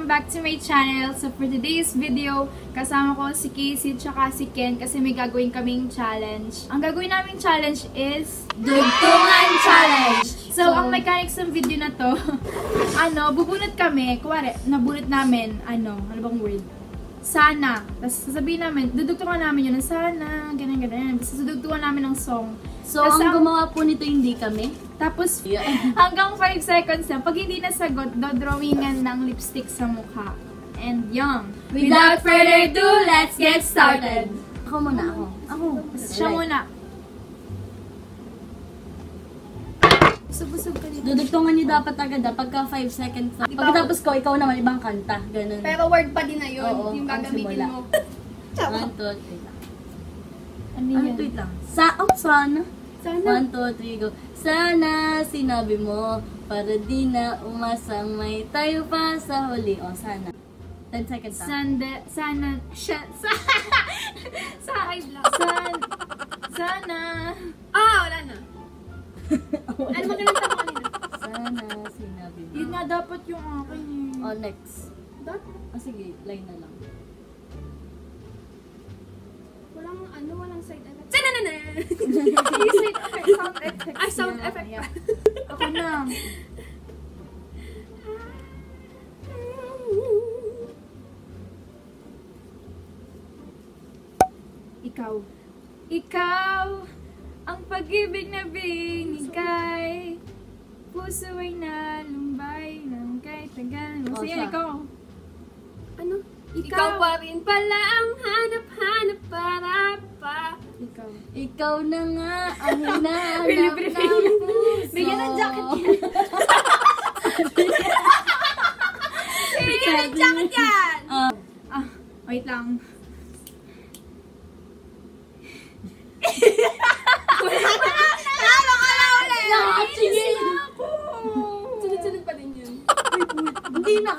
welcome back to my channel. So for today's video, kasama ko si Casey tsaka si Ken kasi may gagawin kaming challenge. Ang gagawin naming challenge is Dugtungan Challenge! So ang mechanics ng video na to, bubunot kami. Kuwari, nabunot namin, ano bang word? Sana. Tapos sasabihin namin, dudugtungan namin yun ng sana, ganyan. Tapos dudugtungan namin ng song. So kasi ang gumawa po nito hindi kami. Tapos hanggang 5 seconds na. Pag hindi nasagot, dodrawingan ng lipstick sa mukha. And yum! Without further ado, let's get started! Ako muna. Siya muna. Busog ka dito. Dudugtungan niyo dapat agad pagka 5 seconds. Pagkatapos ko, ikaw naman ibang kanta. Ganun. Pero word pa din na yun. Oo, yung gagamitin mo. One, two, three. Ano yun? Sana. 1, 2, 3, go. Sana sinabi mo, para di na umasang may tayo pa sa huli. O, sana. 10 seconds na. Sana. Wala na. Ano maganda ko kanina? Sana sinabi mo. Yun na dapat yung akin. O, next. Sige, line na lang. Walang side effect. Sound effect. Yeah. Ako na. Ikaw, ang pag-ibig na binigay, puso ay nalumbay ng kahit tagal. Ikaw. Ano? Ikaw pa rin pala ang hanap-hanap para pa. Ikaw na nga ang hinahanap ng puso. Bigyan ng jacket yan. Wait lang. Sunod-sunod pa din yun. Hindi na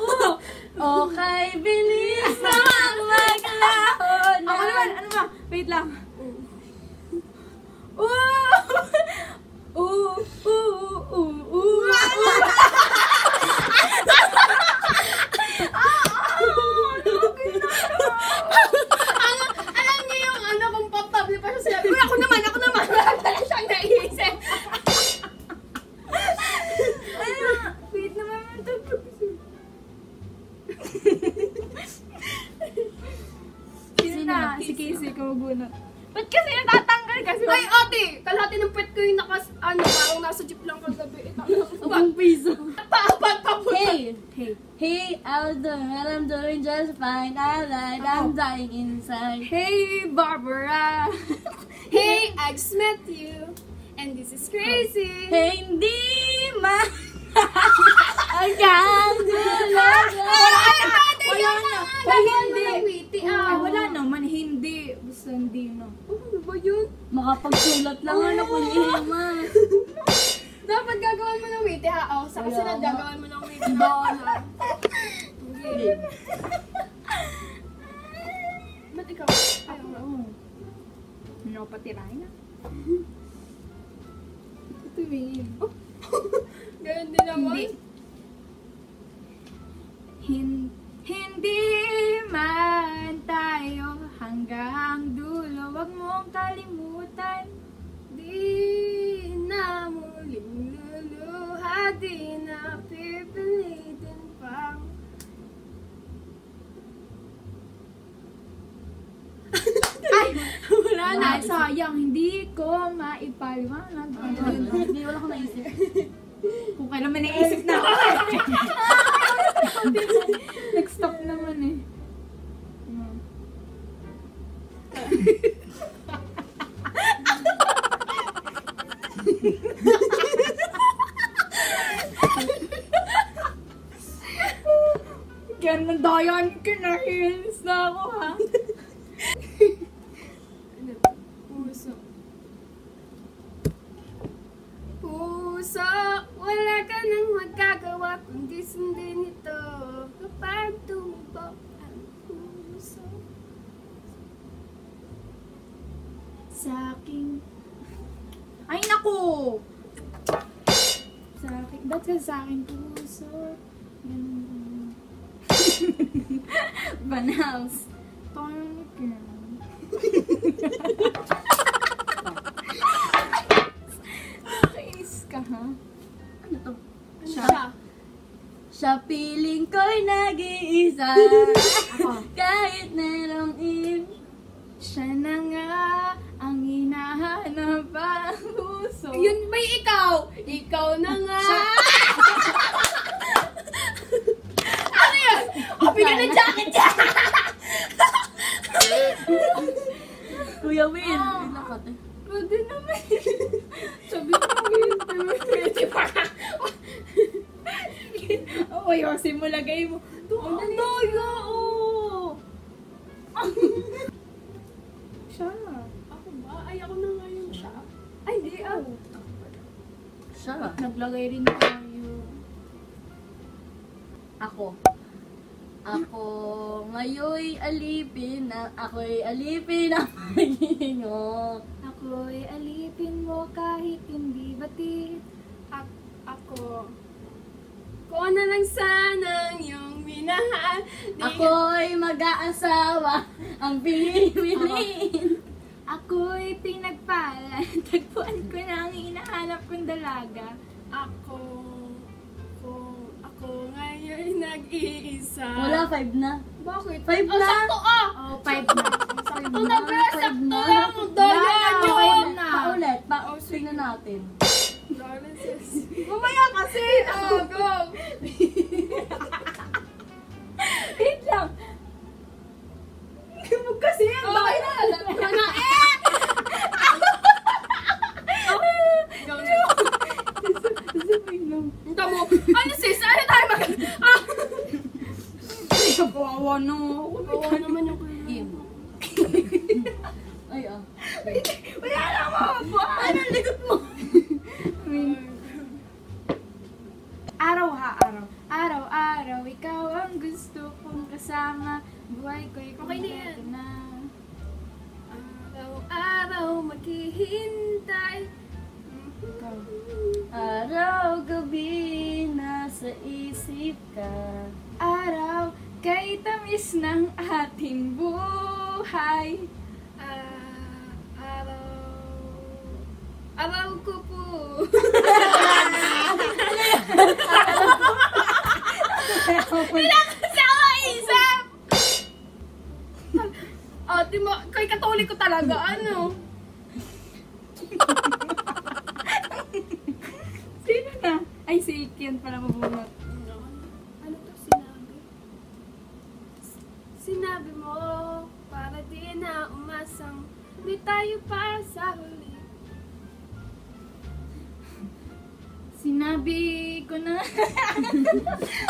Ooh. Okay, bilis na. Wait lang. Alam niyo yung comfortable pa siya sinabi. Ako naman. Wala siyang naiisip. Wait naman. Si Casey, kumabunot. Ba't kasi natatanggal kasi? Ay, ate! Kalahati ng pet ko yung nakas... parang nasa jeep lang kagabi. Abang piso. Papunta. Hey, Alden, I'm doing just fine. I'm dying inside. Hey, Barbara. Hey, I just met you. And this is crazy. Hey, hindi ma... I can't do love. Makapagsulat lang ano ko niya, ma. Dapat gagawin mo ng witty, ha? O, sa kasunod, gagawin mo ng witty. Okay. Ba't ikaw? Hindi ako patirahin na. Tumingin. Ganun din naman. Hindi man tayo hanggang dulo. Huwag mong kalimutan. Di na muling luluha, di na pipilitin pang ay! Wala na! Sayang, hindi ko maipaliwanag. Hindi, wala ko naisip. Kung kailan may naisip na ako. Nag-stop naman eh. Kaya naman Ayan, kinahihins na ako ha. Puso. Puso, wala ka nang magagawa kundi sundin ito. Kapag tumubo ang puso sa aking... Ay naku! Sa aking... Ba't ka sa aking puso? Banals. Parang girl. Nakainis ka, ha? Ano to? Ano siya? Siya piling ko'y nag-iisa. Kahit merong siya na nga ang hinahanap ang puso. Yun ba'y ikaw? Ikaw na nga. Bigyan ng jacket niya! Kuya Will! Pwede naman! Sabi ko pwede pa! Oo, yosin mo, lagay mo. Doon na niya! Siya! Ako ba? Ay, ako na ngayon siya. Ay, di ako. Siya? Naglagay rin tayo. Ako. Ako ngayoy alipin na ako'y alipin ang pagiging mo. Ako'y alipin mo kahit hindi batid. Ako. Ko na lang sanang yung minahal. Ako'y mag-aasawa ang pinibilin. Ako'y pinagpalan. Tagpuan ko na ang hinahanap kong dalaga. Ako ngayon nag-iisa. Wala, 5 na. Bakit? 5 na? Sakto ah! Oo, 5 na. Sakto na, bro! Sakto lang! Dalihan nyo! Paulit, tignan natin. Mamaya kasi! Go! Wait lang! Huwag kasi yan! Okay na! Alam na eh! Ano sis? Ano tayo mag... Ay, kawawa no. Kawawa naman yung kuya. Ay, ah. Wala lang mo! Anong likot mo? Araw ha, araw. Araw-araw, ikaw ang gusto kong kasama. Buhay ko'y kumpleto na. Araw-araw, maghihintay. Ikaw. Araw, gabi, nasa isip ka. Araw, kay tamis ng ating buhay. Araw ko po. Nilakas ako isip! Ate mo, kay Katoliko talaga, ano? Ay, si Kien pala mabunot. Ano to sinabi? Sinabi mo, para di na umasang, di tayo pa sa huli. Sinabi ko na.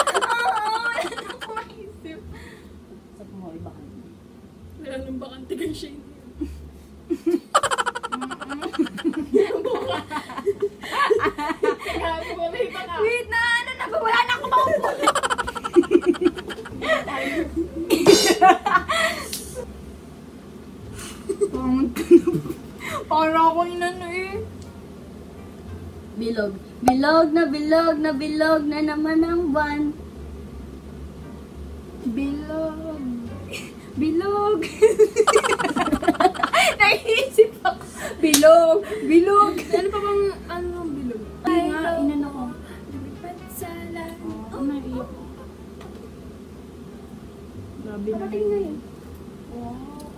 Oo, wala na ko maisip. Sa mo, ibakante. Wala nang bakante kay Shane. Wait na! Ano na ba? Wala na akong maupo! Parang ako inano eh. Bilog. Bilog na bilog na bilog na naman ang van. Bilog. Bilog. Naisip ako. Bilog. Bilog. Ano pa bang ano bilog? Ay nga, inano ko. Parating na yun.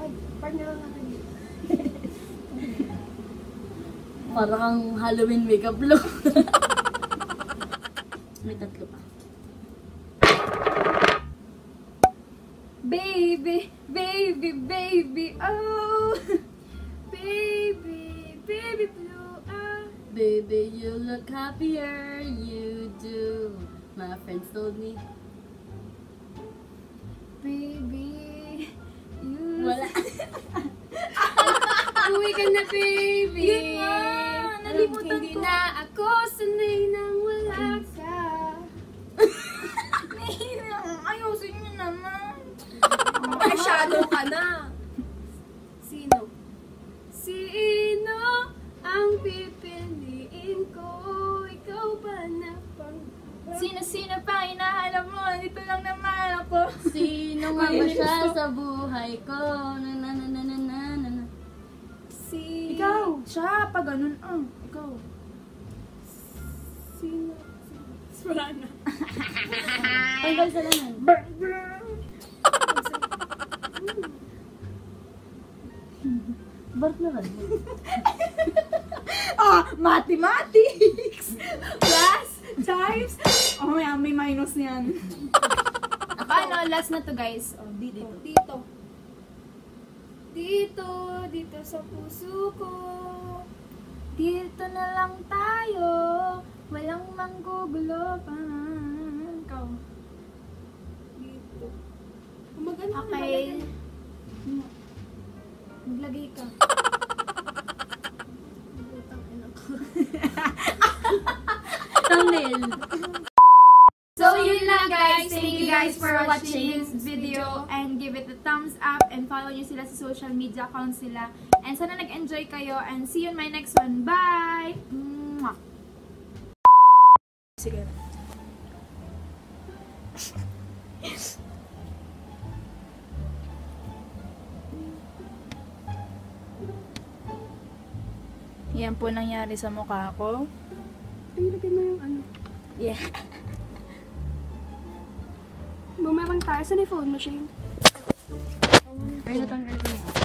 Ay, partner lang natin yun. Parang Halloween makeup look. May tatlo pa. Baby, baby, baby, oh. Baby, baby blue, ah. Baby, you look happier, you do. My friends told me. ka na, baby. Hindi na, nalimutan ko. Hindi na ako sanay nang wala ka. Nahirap. Ayusin niyo naman. Masyado ka na. Sino? Sino ang pipiliin ko? Ikaw ba na pang... Sino-sino pa hinahanap mo? Dito lang naman ako. Sino nga ba siya sa buhay ko? Na. Si... Ikaw! Siya! Pa ganun ang. Ikaw. Sino? Wala na. Panggal sa laman. Bart na lang. Oh, mathematics! Plus, times. Oh, may minus niyan. Paano? Last na to, guys. Oh, dito. Dito sa puso ko. Dito na lang tayo. Walang manggugulo pa. Ikaw. Dito. Maganda na okay. Maglagay ka. Thumbnail. So yun lang, guys. Thank you guys for watching this video and give it a thumbs up and follow nyo sila sa social media accounts nila. And sana nag-enjoy kayo and see you in my next one. Bye! Mwah! Sige. Yan po nangyari sa mukha ko. Ay, lagay mo yung ano. Yeah. Bumerang tayo. Saan yung phone machine? Ay, natanggal mo.